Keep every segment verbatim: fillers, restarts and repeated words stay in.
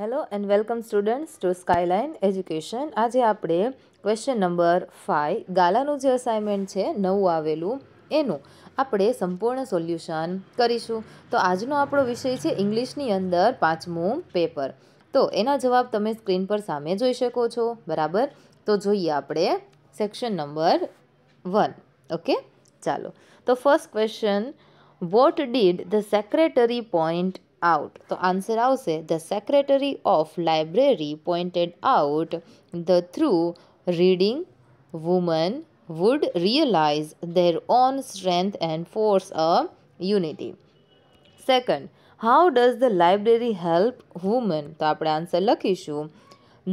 Hello and welcome students to Skyline education. आज आप question number five गालानु जे असाइनमेंट है नवुं आवेलुं एनुं આપણે સંપૂર્ણ સોલ્યુશન કરીશું। તો આજનો આપણો વિષય છે ઇંગ્લિશની અંદર પાંચમું પેપર। તો એના જવાબ તમે સ્ક્રીન પર સામે જોઈ શકો છો, બરાબર? તો જોઈએ આપણે સેક્શન નંબર વન। ઓકે, ચાલો। તો first question, what did the secretary point out? તો આન્સર આવશે the secretary of library pointed out the through reading woman would realize their own strength and force a unity. Second, how does the library help women? तो આપણે answer લખીશું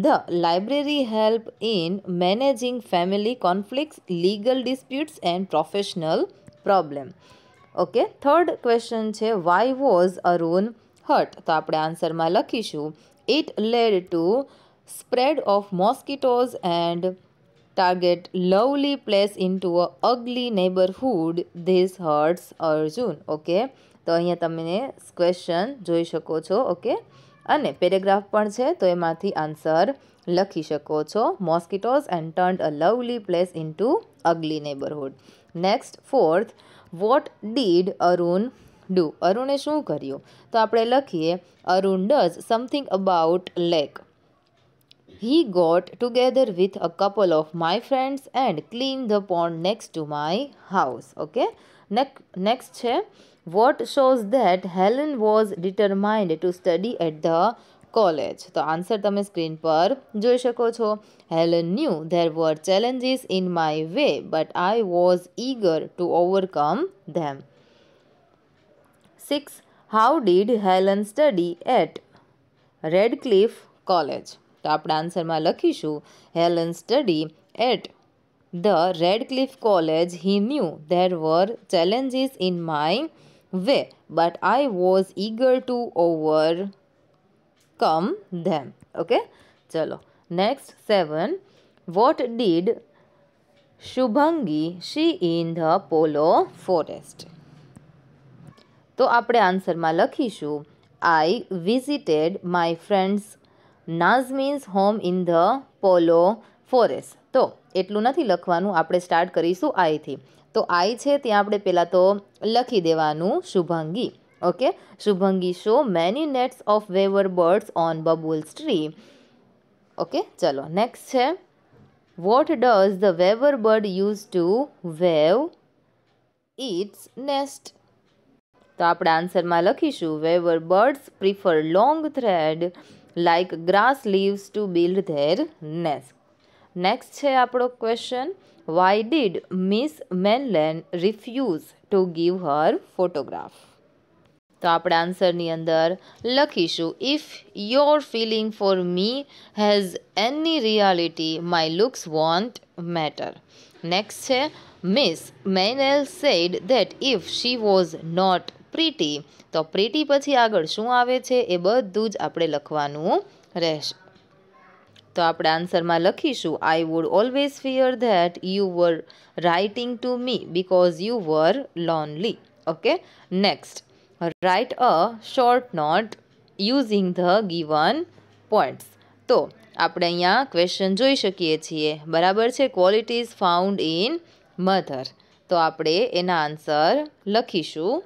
the library help in managing family conflicts, legal disputes and professional problem. Okay, third question છે why was Arun hurt? તો આપણે answer માં લખીશું it led to spread of mosquitoes and target lovely place into a ugly neighborhood. This hurts Arjun. Okay, તો અહીંયા તમે question જોઈ શકો છો। ઓકે, અને પેરેગ્રાફ પણ છે તો એમાંથી આન્સર લખી શકો છો mosquitoes and turned a lovely place into ugly neighborhood. Next, fourth, what did Arun do? અરુણે શું કર્યું? તો આપણે લખીએ Arun does something about lake. He got together with a couple of my friends and cleaned the pond next to my house. Okay. Next, next છે what shows that Helen was determined to study at the college? તો answer તમે screen પર જોઈ શકો છો। Helen knew there were challenges in my way but I was eager to overcome them. Six, how did Helen study at Redcliffe College? તો આપણે આન્સરમાં લખીશું Helen study at the Radcliffe college. He knew there were challenges in my way but I was eager to overcome them. Okay, ચલો। Next, seven, what did Shubhangi see in the polo forest? તો આપણે આન્સરમાં લખીશું I visited my friends નાઝમીન્સ home in the polo forest. તો એટલું નથી લખવાનું, આપણે સ્ટાર્ટ કરીશું આઈથી। તો આઈ છે ત્યાં આપણે પહેલાં તો લખી દેવાનું Shubhangi. Okay, Shubhangi saw many nests of weaver birds on babul's tree. Okay, ચલો। નેક્સ્ટ છે what does the weaver bird use to weave its nest? તો આપણે આન્સરમાં લખીશું weaver birds prefer long thread like grass leaves to build their nest. Next છે આપણો question why did Miss Menland refuse to give her photograph? તો આપણે આન્સરની અંદર લખીશું if your feeling for me has any reality my looks won't matter. Next છે Miss Menland said that if she was not pretty, તો pretty પછી આગળ શું આવે છે એ બધું જ આપણે લખવાનું રહેશે। તો આપણે આન્સરમાં લખીશું I would always fear that you were writing to me because you were lonely. Okay, next, write a short note using the given points. તો આપણે અહીંયા ક્વેશ્ચન જોઈ શકીએ છીએ, બરાબર છે, ક્વોલિટીઝ ફાઉન્ડ ઇન મધર. તો આપણે એના આન્સર લખીશું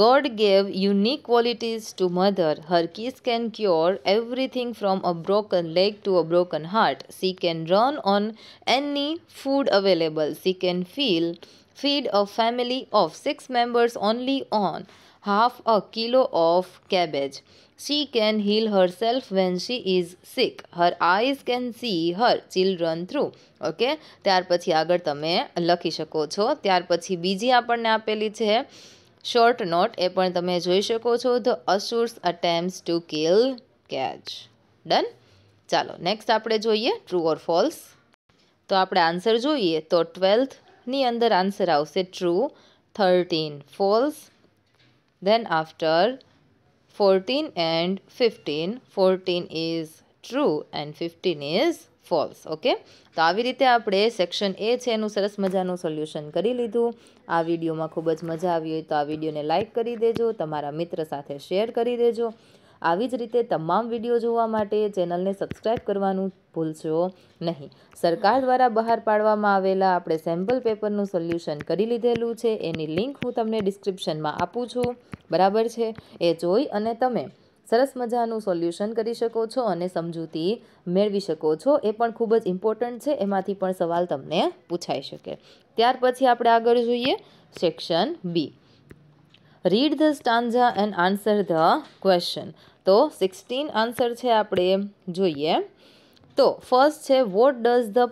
God gave unique qualities to mother. Her kiss can cure everything from a broken leg to a broken heart. She can run on any food available. She can feel, feed a family of six members only on half a kilo of cabbage. She can heal herself when she is sick. Her eyes can see her children through. Okay, ત્યાર પછી આગળ તમે લખી શકો છો। ત્યાર પછી બીજી આપણને આપેલી છે શોર્ટ નોટ, એ પણ તમે જોઈ શકો છો the Asurs attempts to kill catch. Done, ચાલો। નેક્સ્ટ આપણે જોઈએ ટ્રુ ઓર ફોલ્સ। તો આપણે આન્સર જોઈએ તો ટ્વેલ્થની અંદર આન્સર આવશે true, thirteen false, then after fourteen and fifteen. Fourteen is true and fifteen is false. Okay, તો આવી રીતે આપણે સેક્શન એ છે એનું સરસ મજાનું સોલ્યુશન કરી લીધું। આ વિડીયોમાં ખૂબ જ મજા આવી હોય તો આ વિડીયોને લાઇક કરી દેજો, તમારા મિત્ર સાથે શેર કરી દેજો। આવી જ રીતે તમામ વિડીયો જોવા માટે ચેનલને સબસ્ક્રાઇબ કરવાનું ભૂલશો નહીં. સરકાર દ્વારા બહાર પાડવામાં આવેલા આપણે સેમ્પલ પેપરનું સોલ્યુશન કરી લીધેલું છે, એની લિંક હું તમને ડિસ્ક્રિપ્શનમાં આપું છું, બરાબર છે? એ જોઈ અને તમે સરસ મજાનું સોલ્યુશન કરી શકો છો અને સમજૂતી મેળવી શકો છો. એ પણ ખૂબ જ ઇમ્પોર્ટન્ટ છે, એમાંથી પણ સવાલ તમને પૂછાઈ શકે. ત્યાર પછી આપણે આગળ જોઈએ section B, read the stanza and answer the question. તો સિક્સટીન આન્સર છે આપણે જોઈએ. તો ફર્સ્ટ છે what does the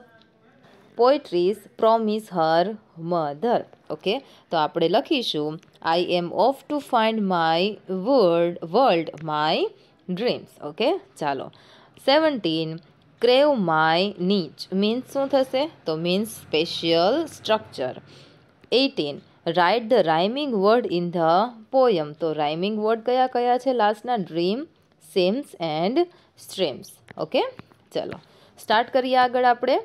પોએટ્રીઝ promise her mother. Okay, તો આપણે લખીશું I am off to find my world world my dreams. Okay, ચાલો seventeen crave my niche means શું થશે? તો means special structure. Eighteen write the rhyming word in the poem. તો rhyming word કયા કયા છે લાસ્ટના? Dream, seems and streams. Okay, ચાલો start કરીએ આગળ આપણે.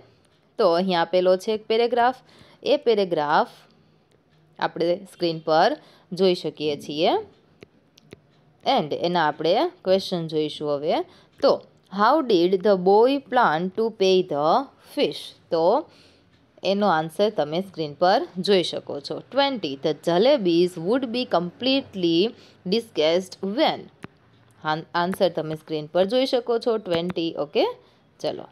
તો અહીં આપેલો છે એક પેરેગ્રાફ, એ પેરેગ્રાફ આપણે સ્ક્રીન પર જોઈ શકીએ છીએ એન્ડ એના આપણે ક્વેશ્ચન જોઈશું હવે. તો how did the boy plan to pay the fish? તો એનો આન્સર તમે સ્ક્રીન પર જોઈ શકો છો. Twenty the jalebis would be completely discussed when. Answer તમે સ્ક્રીન પર જોઈ શકો છો ટ્વેન્ટી. ઓકે, ચલો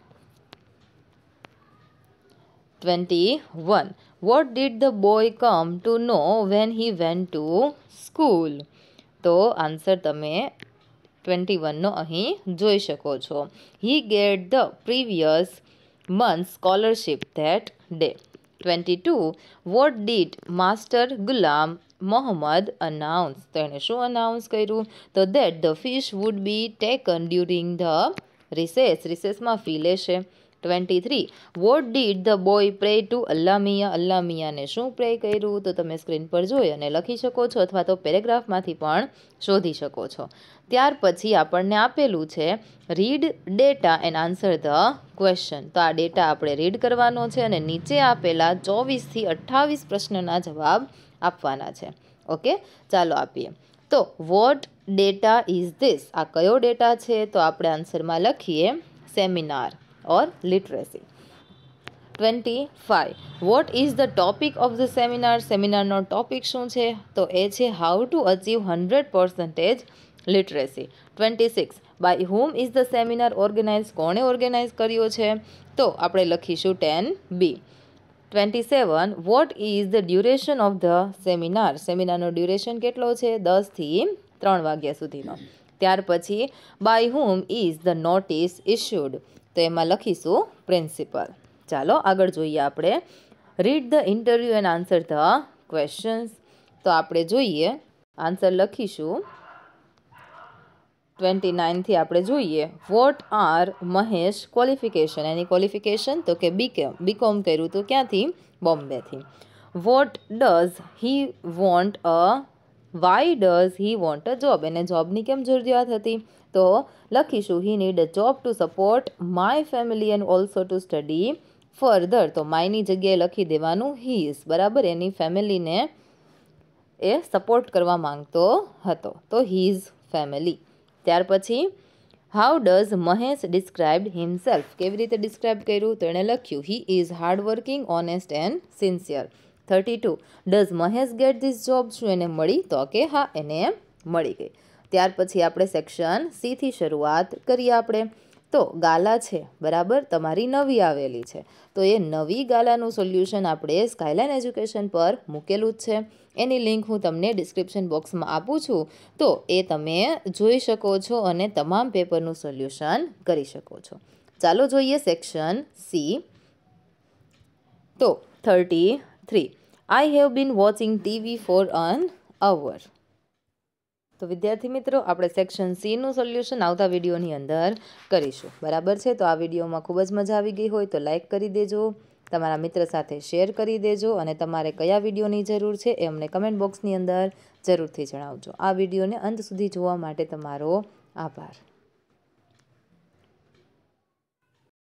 twenty-one. What did the boy come to know when he went to school? તો આન્સર તમે twenty-one નો અહીં જોઈ શકો છો. He get the previous month scholarship that day. twenty-two. What did Master Ghulam Mohammed announce? તો એને શું અનાઉન્સ કર્યું? તો that the fish would be taken during the recess. રિસેસમાં ફી લેશે. twenty-three. What did the boy pray to Allah Mia? Allah Mia ને શું પ્રે કર્યું? તો તમે સ્ક્રીન પર જોઈ અને લખી શકો છો અથવા તો પેરેગ્રાફમાંથી પણ શોધી શકો છો. ત્યાર પછી આપણને આપેલું છે read data and answer the question. તો આ ડેટા આપણે રીડ કરવાનો છે અને નીચે આપેલા ચોવીસથી અઠ્ઠાવીસ પ્રશ્નના જવાબ આપવાના છે. ઓકે, ચાલો આપીએ. તો વોટ ડેટા ઇઝ ધીસ? આ કયો ડેટા છે? તો આપણે આન્સરમાં લખીએ seminar or literacy. twenty-five. What is the topic of the seminar? Seminar નો topic શું છે? તો એ છે how to achieve one hundred percent literacy. twenty-six. By whom is the seminar organized? કોણે ઓર્ગેનાઇઝ કર્યો છે? તો આપણે લખીશું ten B. twenty-seven. What is the duration of the seminar? સેમિનારનો ડ્યુરેશન કેટલો છે? દસ થી ત્રણ વાગ્યા સુધીનો. ત્યાર પછી by whom is the notice issued? તો એમાં લખીશું પ્રિન્સિપલ. ચાલો આગળ જોઈએ આપણે read the interview and answer the questions. તો આપણે જોઈએ આન્સર લખીશું ટ્વેન્ટી નાઇનથી આપણે જોઈએ વોટ આર મહેશ ક્વોલિફિકેશન? એની ક્વોલિફિકેશન તો કે બીકોમ. બીકોમ કર્યું તો ક્યાંથી? બોમ્બેથી. What does he want a why does he want a job? એને જોબની કેમ જરૂરિયાત હતી? તો લખીશું he need a job to support my family and also to study further. તો માયની જગ્યાએ લખી દેવાનું હીઝ, બરાબર? એની ફેમિલીને એ સપોર્ટ કરવા માંગતો હતો, તો હીઝ ફેમિલી. ત્યાર પછી how does Mahesh describe himself? કેવી રીતે ડિસ્ક્રાઇબ કર્યું? તો એણે લખ્યું he is hardworking, honest and sincere. Thirty two does Mahesh get this job? શું એને મળી? તો કે હા, એને મળી ગઈ. ત્યાર પછી આપણે સેક્શન સીથી શરૂઆત કરીએ આપણે. તો ગાલા છે, બરાબર, તમારી નવી આવેલી છે, તો એ નવી ગાલાનું સોલ્યુશન આપણે સ્કાયલાઇન એજ્યુકેશન પર મૂકેલું જ છે. એની લિંક હું તમને ડિસ્ક્રિપ્શન બોક્સમાં આપું છું, તો એ તમે જોઈ શકો છો અને તમામ પેપરનું સોલ્યુશન કરી શકો છો. ચાલો જોઈએ સેક્શન સી. તો thirty three I have been watching TV for an hour. તો વિદ્યાર્થી મિત્રો, આપણે સેક્શન સીનું સોલ્યુશન આવતા વિડીયોની અંદર કરીશું, બરાબર છે? તો આ વિડીયોમાં ખૂબ જ મજા આવી ગઈ હોય તો લાઇક કરી દેજો, તમારા મિત્ર સાથે શેર કરી દેજો અને તમારે કયા વિડીયોની જરૂર છે એ અમને કમેન્ટ બોક્સની અંદર જરૂરથી જણાવજો. આ વિડીયોને અંત સુધી જોવા માટે તમારો આભાર.